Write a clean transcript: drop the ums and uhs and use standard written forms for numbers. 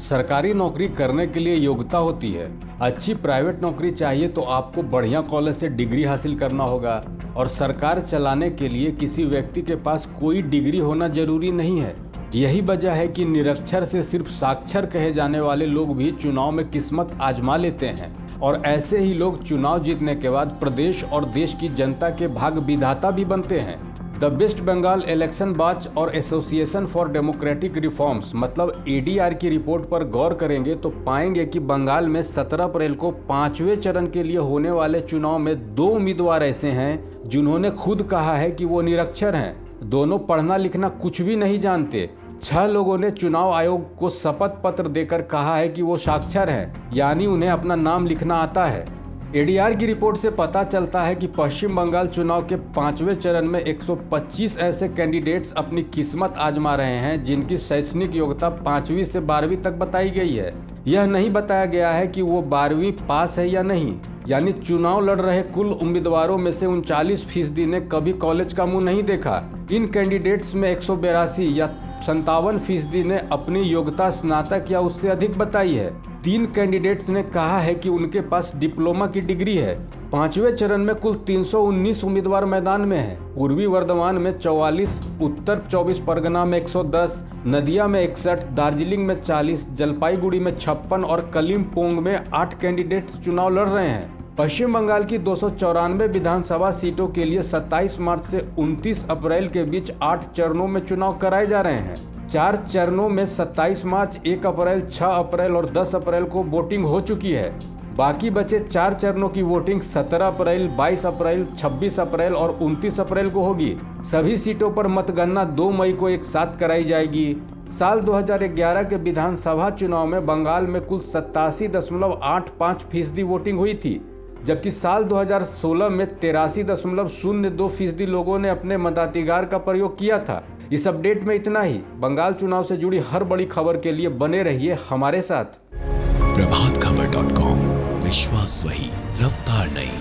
सरकारी नौकरी करने के लिए योग्यता होती है। अच्छी प्राइवेट नौकरी चाहिए तो आपको बढ़िया कॉलेज से डिग्री हासिल करना होगा और सरकार चलाने के लिए किसी व्यक्ति के पास कोई डिग्री होना जरूरी नहीं है। यही वजह है कि निरक्षर से सिर्फ साक्षर कहे जाने वाले लोग भी चुनाव में किस्मत आजमा लेते हैं और ऐसे ही लोग चुनाव जीतने के बाद प्रदेश और देश की जनता के भाग्य विधाता भी बनते हैं। The waste Bengal election watch और एसोसिएशन फॉर डेमोक्रेटिक रिफॉर्म्स मतलब एडीआर की रिपोर्ट पर गौर करेंगे तो पाएंगे कि बंगाल में 17 अप्रैल को 5वें चरण के लिए होने वाले चुनाव में 2 उम्मीदवार ऐसे हैं जिन्होंने खुद कहा है कि वो निरक्षर हैं। दोनों पढ़ना लिखना कुछ भी नहीं जानते। 6 लोगों ने चुनाव आयोग को शपथ पत्र देकर कहा है कि वो साक्षर हैं, यानी उन्हें अपना नाम लिखना आता है। एडीआर की रिपोर्ट से पता चलता है कि पश्चिम बंगाल चुनाव के 5वें चरण में 125 ऐसे कैंडिडेट्स अपनी किस्मत आजमा रहे हैं जिनकी शैक्षणिक योग्यता 5वीं से 12वीं तक बताई गई है। यह नहीं बताया गया है कि वो 12वीं पास है या नहीं, यानी चुनाव लड़ रहे कुल उम्मीदवारों में से 39% ने कभी कॉलेज का मुँह नहीं देखा। इन कैंडिडेट्स में 182 या 57% ने अपनी योग्यता स्नातक या उससे अधिक बताई है। 3 कैंडिडेट्स ने कहा है कि उनके पास डिप्लोमा की डिग्री है। 5वें चरण में कुल 319 उम्मीदवार मैदान में हैं। पूर्वी वर्धमान में 44, उत्तर 24 परगना में 110, नदिया में 61, दार्जिलिंग में 40, जलपाईगुड़ी में 56 और कलीम पोंग में 8 कैंडिडेट्स चुनाव लड़ रहे हैं। पश्चिम बंगाल की 294 विधानसभा सीटों के लिए 27 मार्च से 29 अप्रैल के बीच 8 चरणों में चुनाव कराए जा रहे हैं। 4 चरणों में 27 मार्च, 1 अप्रैल, 6 अप्रैल और 10 अप्रैल को वोटिंग हो चुकी है। बाकी बचे 4 चरणों की वोटिंग 17 अप्रैल, 22 अप्रैल, 26 अप्रैल और 29 अप्रैल को होगी। सभी सीटों पर मतगणना 2 मई को एक साथ कराई जाएगी। साल 2011 के विधानसभा चुनाव में बंगाल में कुल 87.85% वोटिंग हुई थी, जबकि साल 2016 में 83.02% लोगों ने अपने मताधिकार का प्रयोग किया था। इस अपडेट में इतना ही। बंगाल चुनाव से जुड़ी हर बड़ी खबर के लिए बने रहिए हमारे साथ। प्रभातखबर.com, विश्वास वही, रफ्तार नहीं।